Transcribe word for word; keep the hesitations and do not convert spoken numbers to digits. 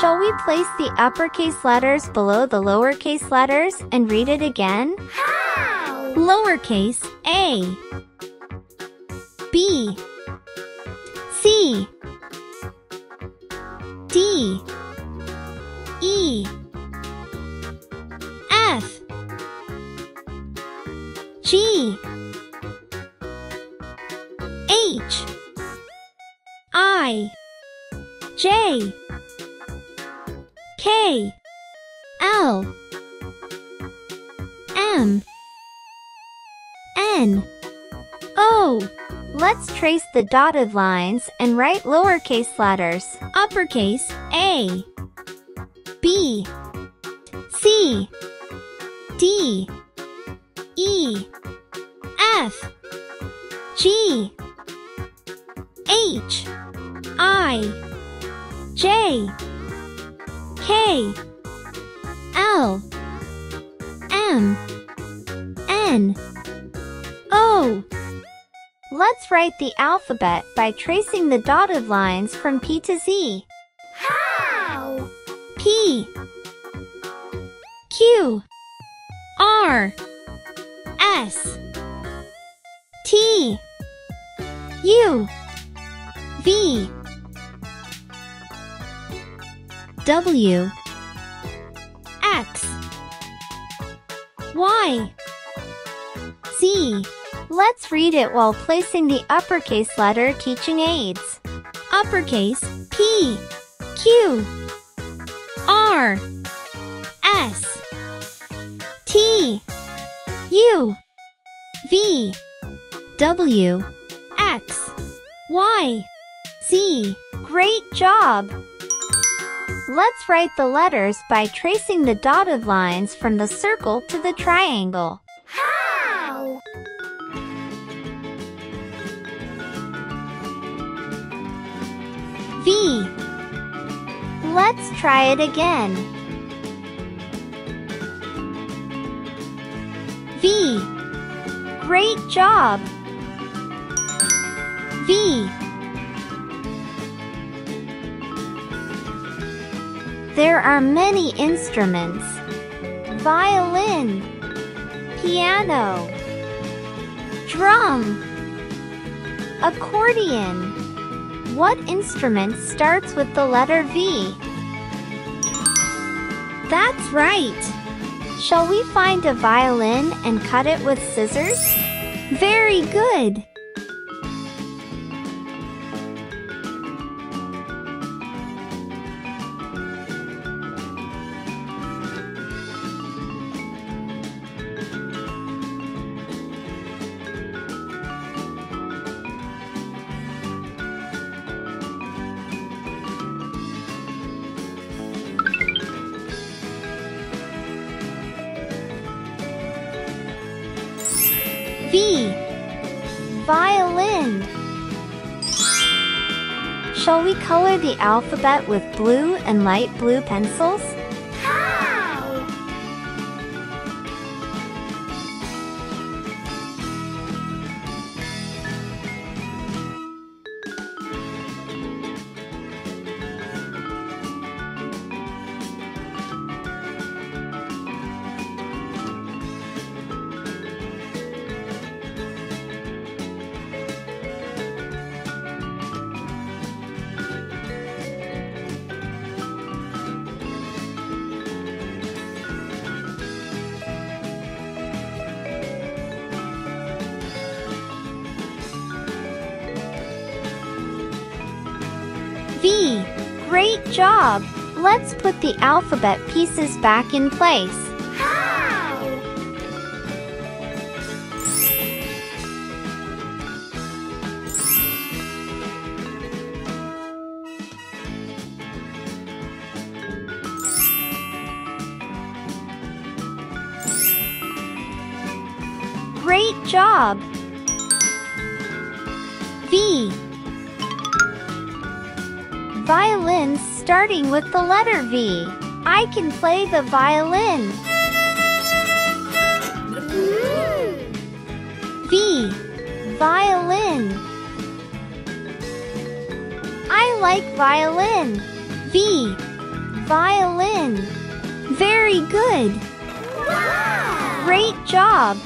Shall we place the uppercase letters below the lowercase letters and read it again? How? Lowercase a, b, c, d, e, f, g, h, I, J, K, L, M, N, O. Let's trace the dotted lines and write lowercase letters. Uppercase A, B, C, D, E, F, G, H, I, J, K, L, M, N, O. Let's write the alphabet by tracing the dotted lines from P to Z. How? P, Q, R, S, T, U, V, W, X, Y, Z. Let's read it while placing the uppercase letter teaching aids. Uppercase P, Q, R, S, T, U, V, W, X, Y, Z. Great job! Let's write the letters by tracing the dotted lines from the circle to the triangle. How? V. Let's try it again. V. Great job! V. There are many instruments. Violin, piano, drum, accordion. What instrument starts with the letter V? That's right! Shall we find a violin and cut it with scissors? Very good! V. Violin. Shall we color the alphabet with blue and light blue pencils? How? V. Great job! Let's put the alphabet pieces back in place. How? Great job! V. Violins starting with the letter V. I can play the violin. V. Violin. I like violin. V. violin. Very good. Wow! Great job.